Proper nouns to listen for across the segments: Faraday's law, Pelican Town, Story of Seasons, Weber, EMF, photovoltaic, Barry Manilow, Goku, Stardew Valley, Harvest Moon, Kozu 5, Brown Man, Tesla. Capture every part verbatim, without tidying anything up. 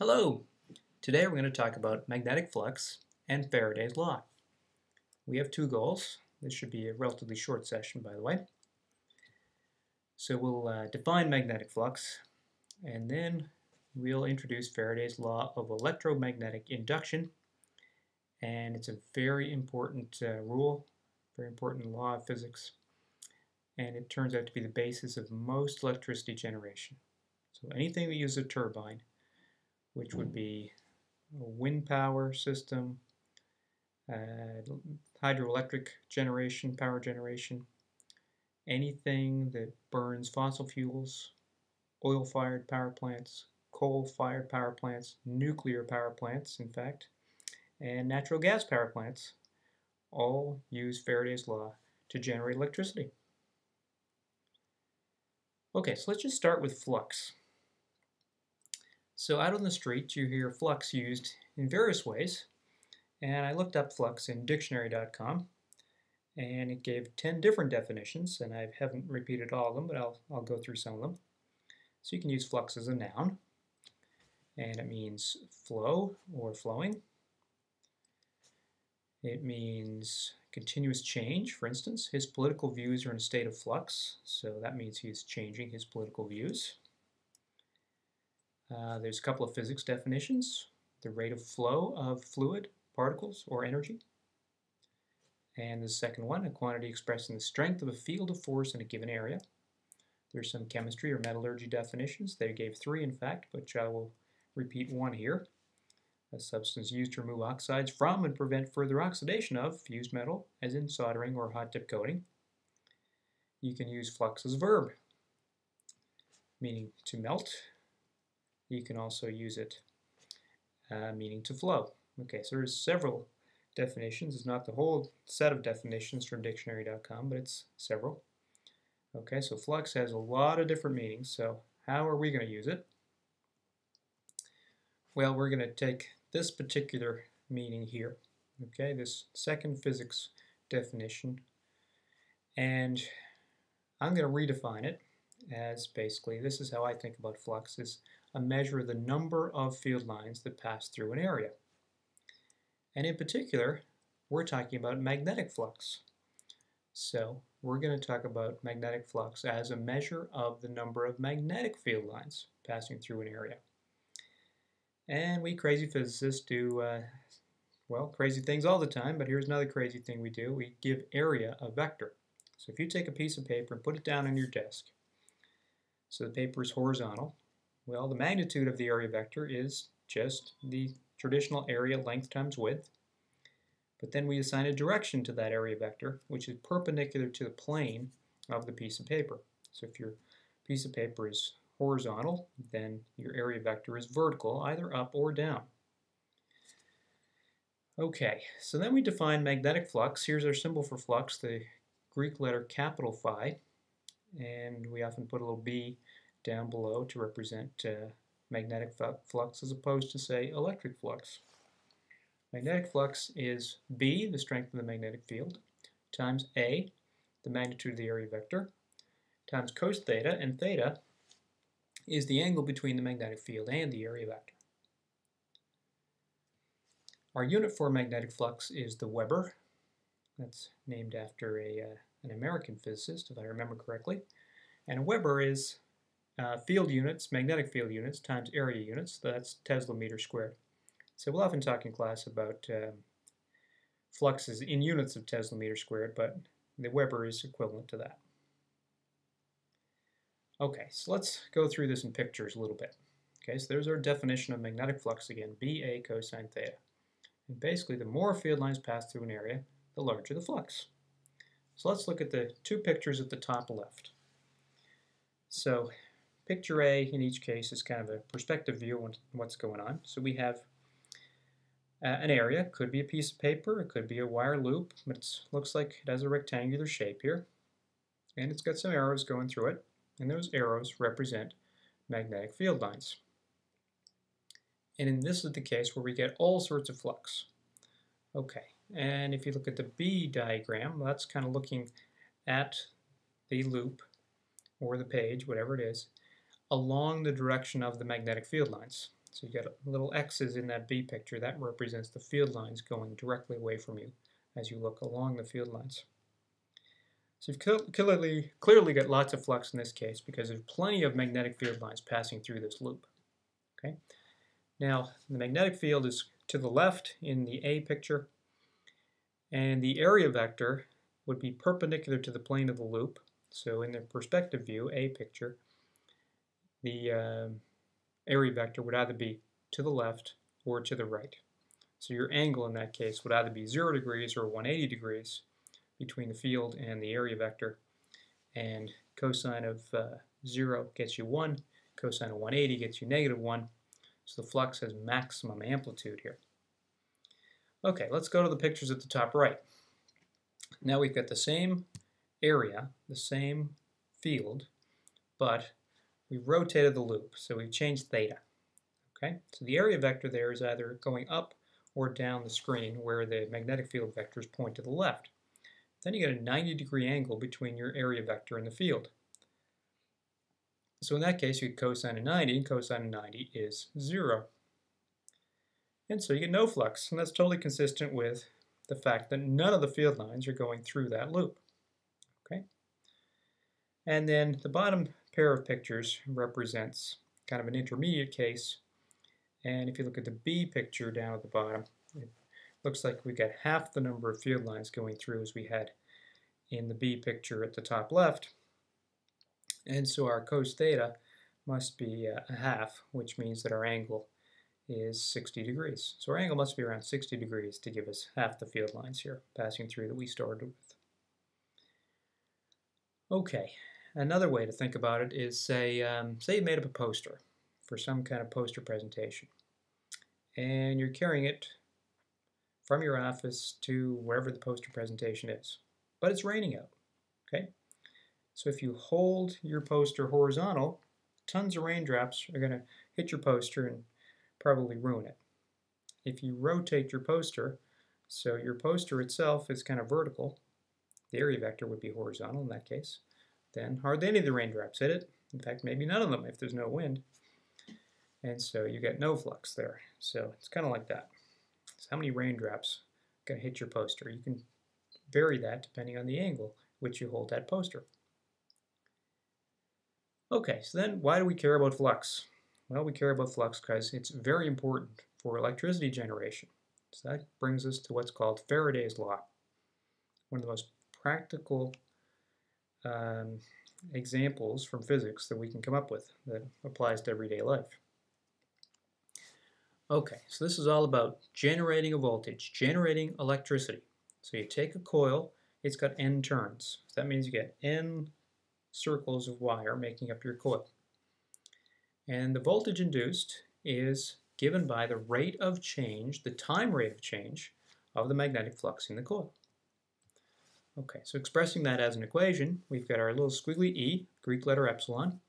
Hello! Today we're going to talk about magnetic flux and Faraday's law. We have two goals. This should be a relatively short session, by the way. So we'll uh, define magnetic flux, and then we'll introduce Faraday's law of electromagnetic induction. And it's a very important uh, rule, very important law of physics. And it turns out to be the basis of most electricity generation. So anything that uses a turbine, which would be a wind power system, uh, hydroelectric generation, power generation, anything that burns fossil fuels, oil-fired power plants, coal-fired power plants, nuclear power plants, in fact, and natural gas power plants, all use Faraday's law to generate electricity. Okay, so let's just start with flux. So out on the street, you hear flux used in various ways, and I looked up flux in dictionary dot com, and it gave ten different definitions, and I haven't repeated all of them, but I'll, I'll go through some of them. So you can use flux as a noun, and it means flow or flowing. It means continuous change, for instance. His political views are in a state of flux, so that means he's changing his political views. Uh, there's a couple of physics definitions: the rate of flow of fluid, particles, or energy. And the second one, a quantity expressing the strength of a field of force in a given area. There's some chemistry or metallurgy definitions. They gave three, in fact, but I will repeat one here. A substance used to remove oxides from and prevent further oxidation of fused metal, as in soldering or hot-dip coating. You can use flux as a verb, meaning to melt. You can also use it uh, meaning to flow. Okay, so there's several definitions. It's not the whole set of definitions from dictionary dot com, but it's several. Okay, so flux has a lot of different meanings, so how are we going to use it? Well, we're going to take this particular meaning here, okay, this second physics definition, and I'm going to redefine it as basically, this is how I think about flux, is a measure of the number of field lines that pass through an area. And in particular, we're talking about magnetic flux. So we're going to talk about magnetic flux as a measure of the number of magnetic field lines passing through an area. And we crazy physicists do, uh, well, crazy things all the time, but here's another crazy thing we do. We give area a vector. So if you take a piece of paper and put it down on your desk, so the paper is horizontal, well, the magnitude of the area vector is just the traditional area length times width, but then we assign a direction to that area vector, which is perpendicular to the plane of the piece of paper. So if your piece of paper is horizontal, then your area vector is vertical, either up or down. Okay, so then we define magnetic flux. Here's our symbol for flux, the Greek letter capital phi, and we often put a little b down below to represent uh, magnetic flux as opposed to, say, electric flux. Magnetic flux is B, the strength of the magnetic field, times A, the magnitude of the area vector, times cos theta, and theta is the angle between the magnetic field and the area vector. Our unit for magnetic flux is the Weber. That's named after a, uh, an American physicist, if I remember correctly. And Weber is Uh, field units, magnetic field units, times area units. That's Tesla meter squared. So we'll often talk in class about uh, fluxes in units of Tesla meter squared, but the Weber is equivalent to that. Okay, so let's go through this in pictures a little bit. Okay, so there's our definition of magnetic flux again, B A cosine theta. And basically, the more field lines pass through an area, the larger the flux. So let's look at the two pictures at the top left. So picture A, in each case, is kind of a perspective view on what's going on. So we have uh, an area. It could be a piece of paper. It could be a wire loop. But it looks like it has a rectangular shape here. And it's got some arrows going through it. And those arrows represent magnetic field lines. And in this is the case where we get all sorts of flux. Okay. And if you look at the B diagram, that's kind of looking at the loop or the page, whatever it is, along the direction of the magnetic field lines. So you got little X's in that B picture. That represents the field lines going directly away from you as you look along the field lines. So you've clearly, clearly got lots of flux in this case because there's plenty of magnetic field lines passing through this loop. Okay. Now the magnetic field is to the left in the A picture, and the area vector would be perpendicular to the plane of the loop. So in the perspective view, A picture, the um, area vector would either be to the left or to the right. So your angle in that case would either be zero degrees or one hundred eighty degrees between the field and the area vector, and cosine of uh, zero gets you one, cosine of one hundred eighty gets you negative one, so the flux has maximum amplitude here. Okay, let's go to the pictures at the top right. Now we've got the same area, the same field, but we've rotated the loop, so we've changed theta. Okay, so the area vector there is either going up or down the screen where the magnetic field vectors point to the left. Then you get a ninety degree angle between your area vector and the field. So in that case, you get cosine of ninety, and cosine of ninety is zero. And so you get no flux, and that's totally consistent with the fact that none of the field lines are going through that loop. Okay. And then the bottom pair of pictures represents kind of an intermediate case, and if you look at the B picture down at the bottom, it looks like we've got half the number of field lines going through as we had in the B picture at the top left, and so our cos theta must be uh, a half, which means that our angle is sixty degrees. So our angle must be around sixty degrees to give us half the field lines here passing through that we started with. Okay, another way to think about it is, say, um, say you made up a poster for some kind of poster presentation, and you're carrying it from your office to wherever the poster presentation is, but it's raining out. Okay, so if you hold your poster horizontal, tons of raindrops are going to hit your poster and probably ruin it. If you rotate your poster, so your poster itself is kind of vertical, the area vector would be horizontal in that case, then hardly any of the raindrops hit it. In fact, maybe none of them if there's no wind. And so you get no flux there. So it's kind of like that. So how many raindrops are going to hit your poster? You can vary that depending on the angle which you hold that poster. Okay, so then why do we care about flux? Well, we care about flux because it's very important for electricity generation. So that brings us to what's called Faraday's law. One of the most practical Um, examples from physics that we can come up with that applies to everyday life. Okay, so this is all about generating a voltage, generating electricity. So you take a coil, it's got N turns. So that means you get N circles of wire making up your coil. And the voltage induced is given by the rate of change, the time rate of change of the magnetic flux in the coil. Okay, so expressing that as an equation, we've got our little squiggly E, Greek letter epsilon,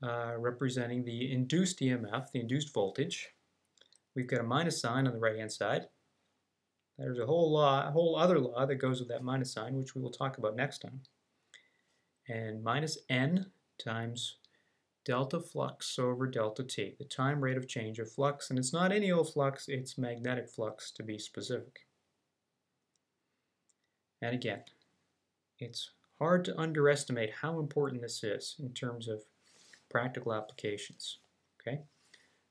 uh, representing the induced E M F, the induced voltage. We've got a minus sign on the right-hand side. There's a whole law, a whole other law that goes with that minus sign, which we will talk about next time. And minus N times delta flux over delta T, the time rate of change of flux. And it's not any old flux, it's magnetic flux to be specific. And again, it's hard to underestimate how important this is in terms of practical applications. Okay,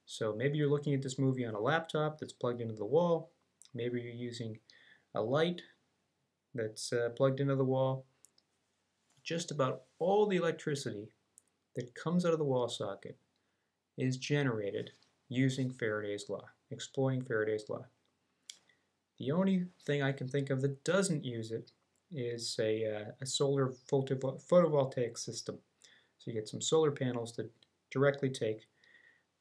so maybe you're looking at this movie on a laptop that's plugged into the wall. Maybe you're using a light that's uh, plugged into the wall. Just about all the electricity that comes out of the wall socket is generated using Faraday's law, exploiting Faraday's law. The only thing I can think of that doesn't use it is a, uh, a solar photo photovoltaic system. So you get some solar panels that directly take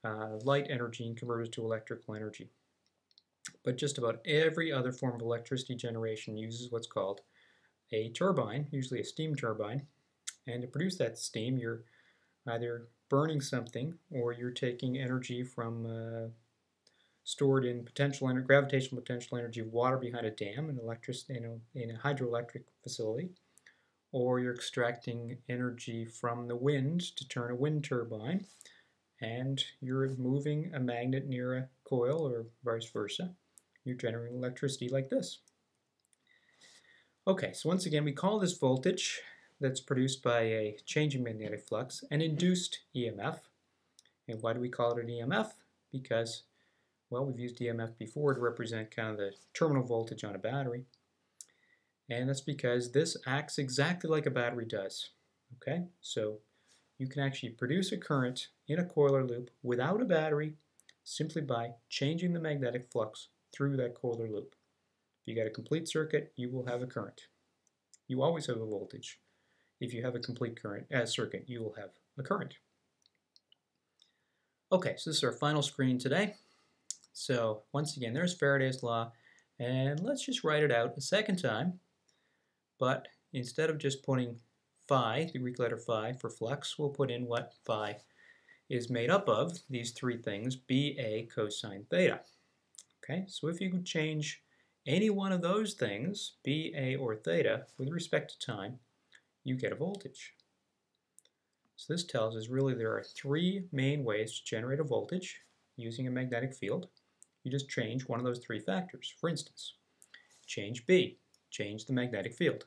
uh, light energy and convert it to electrical energy. But just about every other form of electricity generation uses what's called a turbine, usually a steam turbine. And to produce that steam, you're either burning something or you're taking energy from uh, stored in potential gravitational potential energy of water behind a dam in, electricity, in, a, in a hydroelectric facility, or you're extracting energy from the wind to turn a wind turbine, and you're moving a magnet near a coil or vice versa, you're generating electricity like this. Okay, so once again, we call this voltage that's produced by a change in magnetic flux an induced E M F. And why do we call it an E M F? Because, well, we've used E M F before to represent kind of the terminal voltage on a battery. And that's because this acts exactly like a battery does. Okay, so you can actually produce a current in a coil or loop without a battery simply by changing the magnetic flux through that coil or loop. If you got a complete circuit, you will have a current. You always have a voltage. If you have a complete current uh, circuit, you will have a current. Okay, so this is our final screen today. So once again, there's Faraday's law, and let's just write it out a second time. But instead of just putting phi, the Greek letter phi for flux, we'll put in what phi is made up of, these three things, B A cosine theta. Okay, so if you could change any one of those things, B A or theta, with respect to time, you get a voltage. So this tells us really there are three main ways to generate a voltage using a magnetic field. You just change one of those three factors. For instance, change B, change the magnetic field.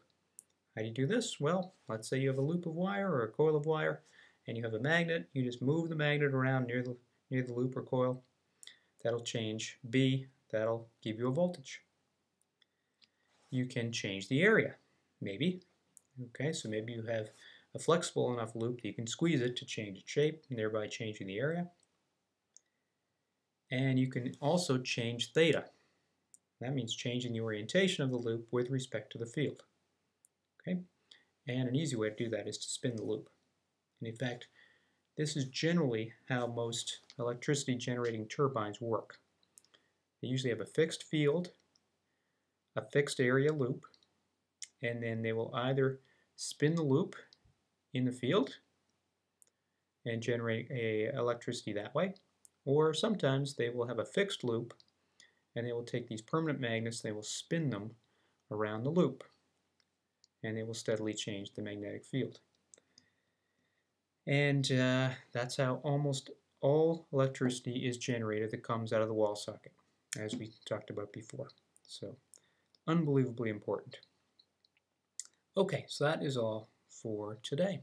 How do you do this? Well, let's say you have a loop of wire or a coil of wire, and you have a magnet. You just move the magnet around near the, near the loop or coil. That'll change B. That'll give you a voltage. You can change the area, maybe. Okay, so maybe you have a flexible enough loop that you can squeeze it to change its shape, and thereby changing the area. And you can also change theta. That means changing the orientation of the loop with respect to the field. Okay, and an easy way to do that is to spin the loop. And in fact, this is generally how most electricity generating turbines work. They usually have a fixed field, a fixed area loop, and then they will either spin the loop in the field and generate a electricity that way, or sometimes they will have a fixed loop and they will take these permanent magnets and they will spin them around the loop, and they will steadily change the magnetic field. And uh, that's how almost all electricity is generated that comes out of the wall socket, as we talked about before. So unbelievably important. Okay, so that is all for today.